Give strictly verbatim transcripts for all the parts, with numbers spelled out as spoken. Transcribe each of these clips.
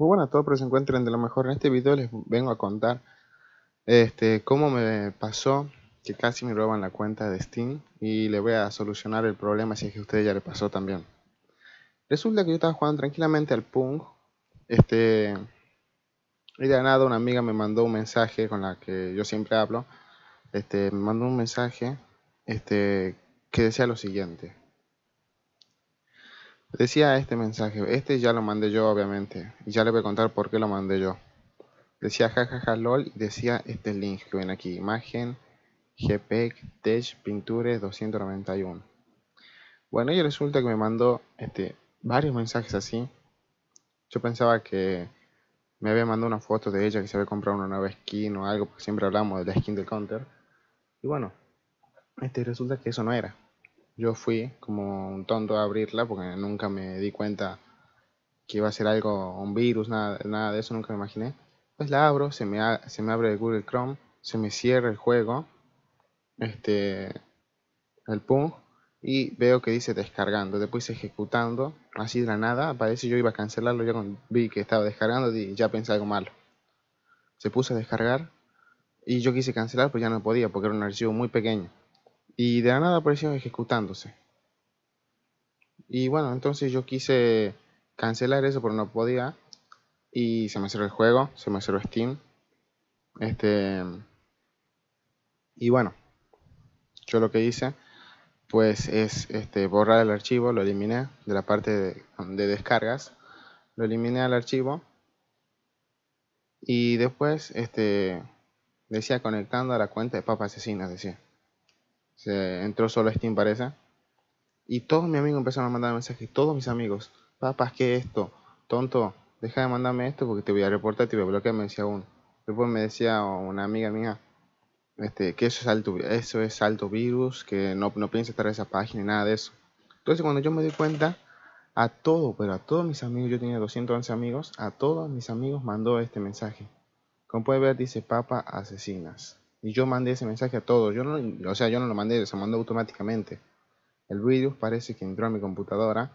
Muy buenas a todos, pero se encuentren de lo mejor. En este video les vengo a contar este, cómo me pasó que casi me roban la cuenta de Steam, y le voy a solucionar el problema si es que a ustedes ya le pasó también. Resulta que yo estaba jugando tranquilamente al Pong, este, y de nada una amiga me mandó un mensaje con la que yo siempre hablo. Este, me mandó un mensaje este, que decía lo siguiente. Decía este mensaje, este ya lo mandé yo obviamente, y ya les voy a contar por qué lo mandé yo. Decía jajaja lol, y decía este link que ven aquí, imagen jpeg tech pintures doscientos noventa y uno. Bueno, y resulta que me mandó este, varios mensajes así. Yo pensaba que me había mandado una foto de ella que se había comprado una nueva skin o algo, porque siempre hablamos de la skin del Counter. Y bueno, este, resulta que eso no era. Yo fui como un tonto a abrirla porque nunca me di cuenta que iba a ser algo, un virus, nada, nada de eso, nunca me imaginé. Pues la abro, se me, a, se me abre el Google Chrome, se me cierra el juego, este, el Pong, y veo que dice descargando, después ejecutando, así de la nada, aparece. Yo iba a cancelarlo, yo vi que estaba descargando y ya pensé algo malo. Se puso a descargar y yo quise cancelar, pues ya no podía porque era un archivo muy pequeño. Y de la nada apareció ejecutándose. Y bueno, entonces yo quise cancelar eso, pero no podía. Y se me cerró el juego, se me cerró Steam. Este, y bueno, yo lo que hice pues es este, borrar el archivo, lo eliminé de la parte de, de descargas. Lo eliminé al archivo. Y después este, decía conectando a la cuenta de Papa Asesina, decía. Se entró solo Steam parece, y todos mis amigos empezaron a mandar mensajes, todos mis amigos, papas, ¿qué es esto? Tonto, deja de mandarme esto porque te voy a reportar, te voy a bloquear, me decía uno. Después me decía una amiga mía, este, que eso es alto, eso es alto virus, que no, no piensa estar en esa página, nada de eso. Entonces cuando yo me di cuenta, a todo, pero a todos mis amigos, yo tenía doscientos once amigos, a todos mis amigos mandó este mensaje. Como puedes ver dice Papa Asesinas. Y yo mandé ese mensaje a todos, yo no, o sea, yo no lo mandé, se mandó automáticamente. El virus parece que entró a mi computadora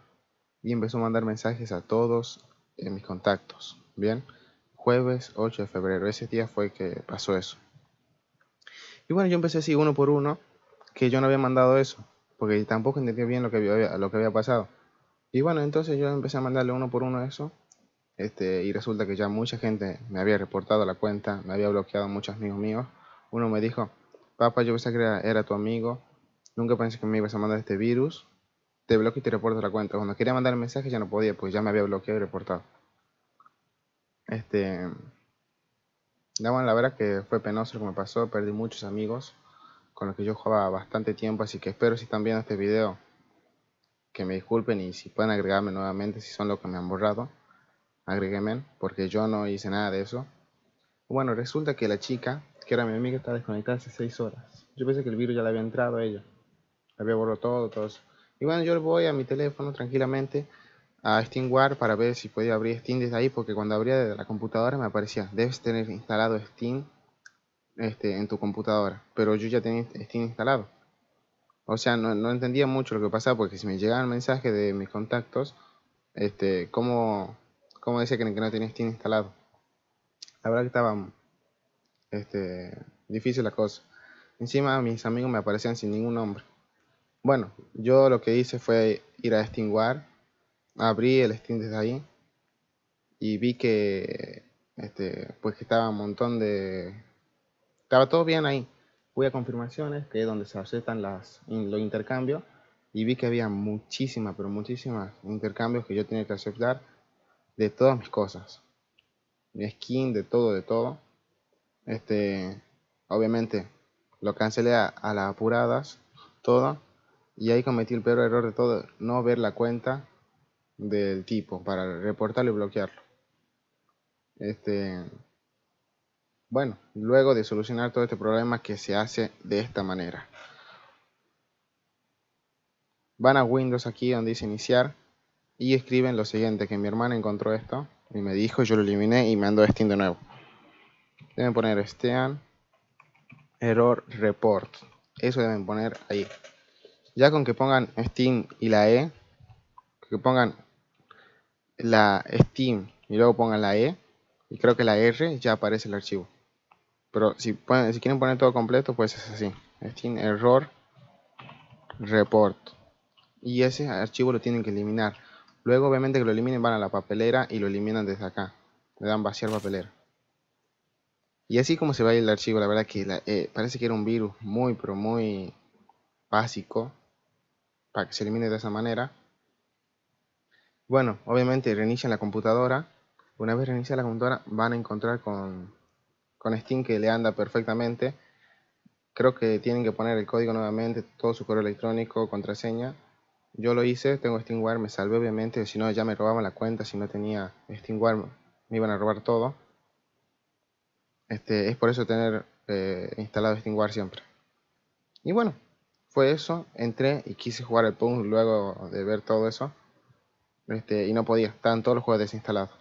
y empezó a mandar mensajes a todos en mis contactos. Bien, jueves ocho de febrero, ese día fue que pasó eso. Y bueno, yo empecé así uno por uno, que yo no había mandado eso, porque tampoco entendía bien lo que había, lo que había pasado. Y bueno, entonces yo empecé a mandarle uno por uno eso, este, y resulta que ya mucha gente me había reportado la cuenta, me había bloqueado muchos amigos míos. Uno me dijo, papá, yo pensé que era, era tu amigo, nunca pensé que me ibas a mandar este virus, te bloqueo y te reporto la cuenta. Cuando quería mandar el mensaje ya no podía, pues ya me había bloqueado y reportado. Este, ya bueno, la verdad que fue penoso lo que me pasó, perdí muchos amigos con los que yo jugaba bastante tiempo, así que espero si están viendo este video que me disculpen, y si pueden agregarme nuevamente, si son los que me han borrado, agréguenme, porque yo no hice nada de eso. Bueno, resulta que la chica que era mi amiga estaba desconectada hace seis horas. Yo pensé que el virus ya le había entrado a ella. Le había borrado todo, todo eso. Y bueno, yo voy a mi teléfono tranquilamente a Steam Guard para ver si podía abrir Steam desde ahí, porque cuando abría desde la computadora me aparecía, debes tener instalado Steam este, en tu computadora. Pero yo ya tenía Steam instalado. O sea, no, no entendía mucho lo que pasaba, porque si me llegaban mensajes de mis contactos, este, ¿cómo, cómo decía que no tenía Steam instalado? La verdad que estaba... Este, difícil la cosa. Encima mis amigos me aparecían sin ningún nombre. Bueno, yo lo que hice fue ir a Steam Guard, abrí el Steam desde ahí y vi que este, pues que estaba un montón de... Estaba todo bien ahí. Fui a confirmaciones, que es donde se aceptan las, los intercambios, y vi que había muchísimas, pero muchísimas intercambios que yo tenía que aceptar de todas mis cosas. Mi skin, de todo, de todo. Este, obviamente lo cancelé a, a las apuradas todo, y ahí cometí el peor error de todo, no ver la cuenta del tipo para reportarlo y bloquearlo. Este, bueno, luego de solucionar todo este problema que se hace de esta manera, van a Windows aquí donde dice iniciar y escriben lo siguiente, que mi hermana encontró esto y me dijo, yo lo eliminé y me mandó Steam de nuevo. Deben poner Steam error report. Eso deben poner ahí. Ya con que pongan Steam y la E, que pongan la Steam y luego pongan la E y creo que la R, ya aparece el archivo. Pero si, ponen, si quieren poner todo completo, pues es así: Steam error report. Y ese archivo lo tienen que eliminar. Luego, obviamente, que lo eliminen, van a la papelera y lo eliminan desde acá. Le dan vaciar papelera. Y así como se va el archivo. La verdad que la, eh, parece que era un virus muy, pero muy básico para que se elimine de esa manera. Bueno, obviamente reinician la computadora. Una vez reiniciada la computadora, van a encontrar con, con Steam que le anda perfectamente. Creo que tienen que poner el código nuevamente, todo su correo electrónico, contraseña. Yo lo hice, tengo Steam Guard, me salvé obviamente, si no ya me robaban la cuenta, si no tenía Steam Guard me iban a robar todo. Este, es por eso tener eh, instalado Steam Guard siempre. Y bueno, fue eso, entré y quise jugar el Pong luego de ver todo eso. Este, y no podía, estaban todos los juegos desinstalados.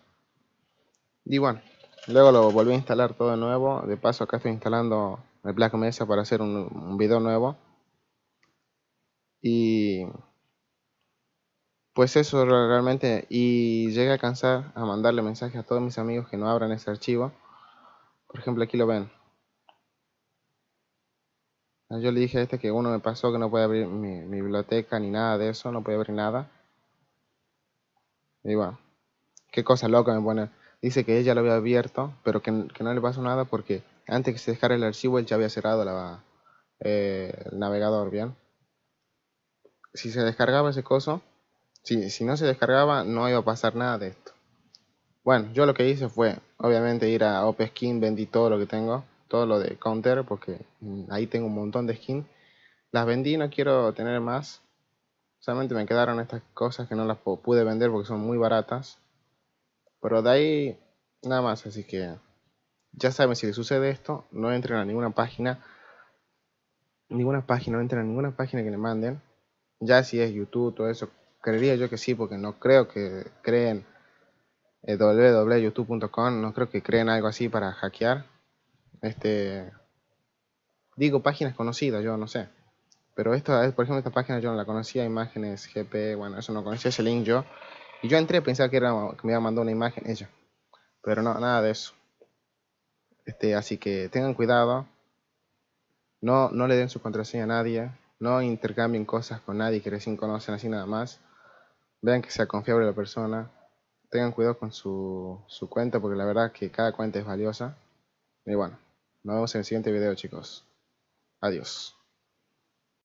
Y bueno, luego lo volví a instalar todo de nuevo, de paso acá estoy instalando el Black Mesa para hacer un, un video nuevo. Y pues eso realmente, y llegué a cansar a mandarle mensajes a todos mis amigos que no abran ese archivo. Por ejemplo, aquí lo ven. Yo le dije a este que uno me pasó que no puede abrir mi, mi biblioteca ni nada de eso, no puede abrir nada. Y bueno, qué cosa loca me pone. Dice que ella lo había abierto, pero que, que no le pasó nada porque antes que se dejara el archivo él ya había cerrado la, eh, el navegador, ¿bien? Si se descargaba ese coso, Si, si no se descargaba, no iba a pasar nada de esto. Bueno, yo lo que hice fue, obviamente, ir a OPSkin, vendí todo lo que tengo, todo lo de Counter, porque ahí tengo un montón de skins. Las vendí, no quiero tener más. Solamente me quedaron estas cosas que no las pude vender porque son muy baratas. Pero de ahí, nada más. Así que, ya saben, si les sucede esto, no entren a ninguna página. Ninguna página, no entren a ninguna página que le manden. Ya si es YouTube, todo eso. Creería yo que sí, porque no creo que creen eh, w w w punto youtube punto com, no creo que creen algo así para hackear. Este, digo páginas conocidas, yo no sé. Pero esto, por ejemplo, esta página yo no la conocía, imágenes G P, bueno, eso no conocía ese link yo. Y yo entré a pensar que, era, que me iba a mandar una imagen ella. Pero no, nada de eso. Este, así que tengan cuidado. No, no le den su contraseña a nadie. No intercambien cosas con nadie que recién conocen así nada más. Vean que sea confiable la persona, tengan cuidado con su, su cuenta, porque la verdad que cada cuenta es valiosa. Y bueno, nos vemos en el siguiente video, chicos. Adiós.